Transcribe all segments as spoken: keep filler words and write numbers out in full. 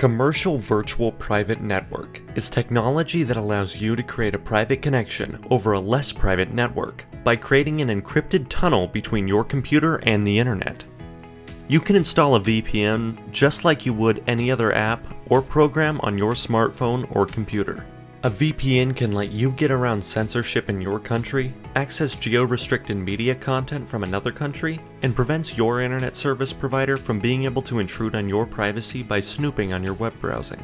Commercial Virtual Private Network is technology that allows you to create a private connection over a less private network by creating an encrypted tunnel between your computer and the internet. You can install a V P N just like you would any other app or program on your smartphone or computer. A V P N can let you get around censorship in your country, access geo-restricted media content from another country, and prevents your internet service provider from being able to intrude on your privacy by snooping on your web browsing.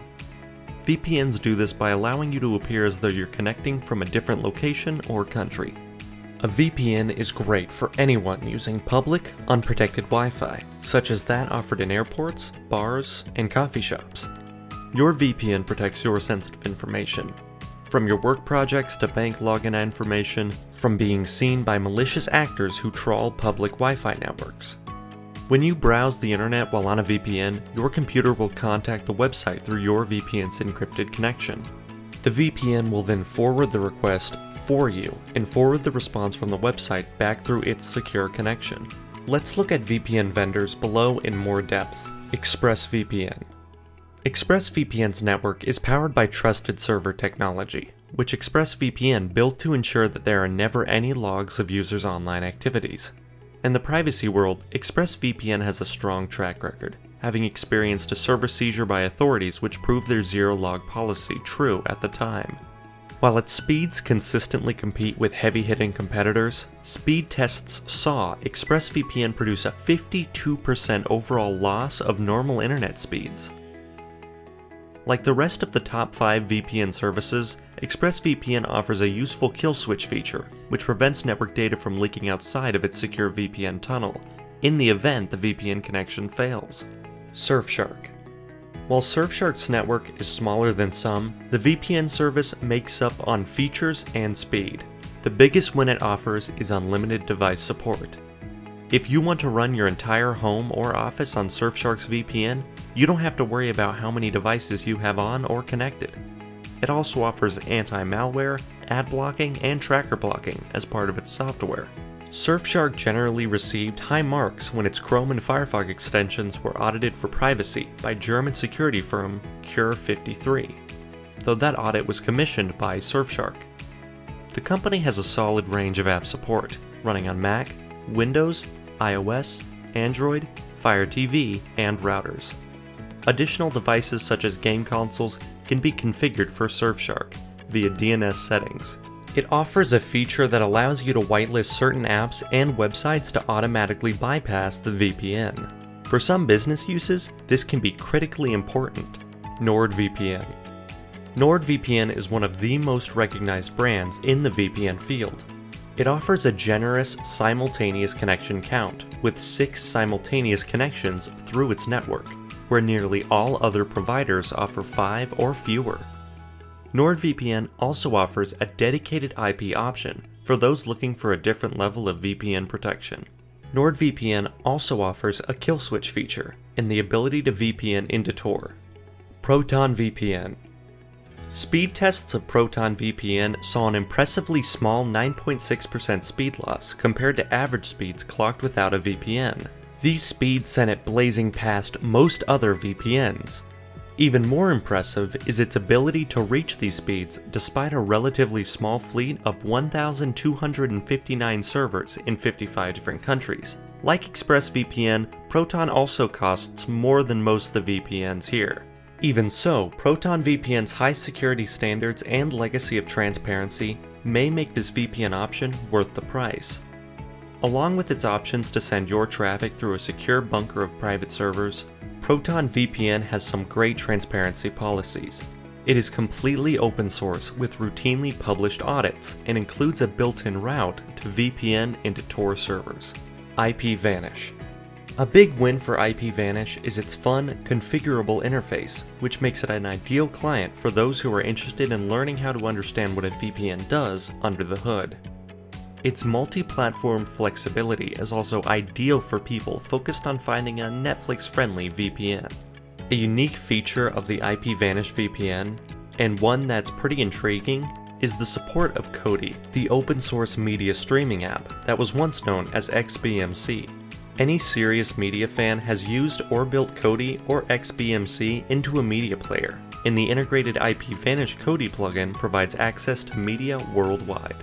V P Ns do this by allowing you to appear as though you're connecting from a different location or country. A V P N is great for anyone using public, unprotected Wi-Fi, such as that offered in airports, bars, and coffee shops. Your V P N protects your sensitive information, from your work projects to bank login information, from being seen by malicious actors who trawl public Wi-Fi networks. When you browse the internet while on a V P N, your computer will contact the website through your V P N's encrypted connection. The V P N will then forward the request for you and forward the response from the website back through its secure connection. Let's look at V P N vendors below in more depth. ExpressVPN. ExpressVPN's network is powered by trusted server technology, which ExpressVPN built to ensure that there are never any logs of users' online activities. In the privacy world, ExpressVPN has a strong track record, having experienced a server seizure by authorities which proved their zero-log policy true at the time. While its speeds consistently compete with heavy-hitting competitors, speed tests saw ExpressVPN produce a fifty-two percent overall loss of normal internet speeds. Like the rest of the top five V P N services, ExpressVPN offers a useful kill switch feature, which prevents network data from leaking outside of its secure V P N tunnel, in the event the V P N connection fails. Surfshark. While Surfshark's network is smaller than some, the V P N service makes up on features and speed. The biggest win it offers is unlimited device support. If you want to run your entire home or office on Surfshark's V P N, you don't have to worry about how many devices you have on or connected. It also offers anti-malware, ad blocking, and tracker blocking as part of its software. Surfshark generally received high marks when its Chrome and Firefox extensions were audited for privacy by German security firm Cure fifty-three, though that audit was commissioned by Surfshark. The company has a solid range of app support, running on Mac, Windows, iOS, Android, Fire T V, and routers. Additional devices such as game consoles can be configured for Surfshark via D N S settings. It offers a feature that allows you to whitelist certain apps and websites to automatically bypass the V P N. For some business uses, this can be critically important. NordVPN. NordVPN is one of the most recognized brands in the V P N field. It offers a generous simultaneous connection count, with six simultaneous connections through its network, where nearly all other providers offer five or fewer. NordVPN also offers a dedicated I P option for those looking for a different level of V P N protection. NordVPN also offers a kill switch feature and the ability to V P N into Tor. ProtonVPN. Speed tests of ProtonVPN saw an impressively small nine point six percent speed loss compared to average speeds clocked without a V P N. These speeds sent it blazing past most other V P Ns. Even more impressive is its ability to reach these speeds despite a relatively small fleet of one thousand two hundred fifty-nine servers in fifty-five different countries. Like ExpressVPN, Proton also costs more than most of the V P Ns here. Even so, ProtonVPN's high security standards and legacy of transparency may make this V P N option worth the price. Along with its options to send your traffic through a secure bunker of private servers, ProtonVPN has some great transparency policies. It is completely open source with routinely published audits and includes a built-in route to V P N into Tor servers. IPVanish. A big win for IPVanish is its fun, configurable interface, which makes it an ideal client for those who are interested in learning how to understand what a V P N does under the hood. Its multi-platform flexibility is also ideal for people focused on finding a Netflix-friendly V P N. A unique feature of the IPVanish V P N, and one that's pretty intriguing, is the support of Kodi, the open-source media streaming app that was once known as X B M C. Any serious media fan has used or built Kodi or X B M C into a media player, and the integrated IPVanish Kodi plugin provides access to media worldwide.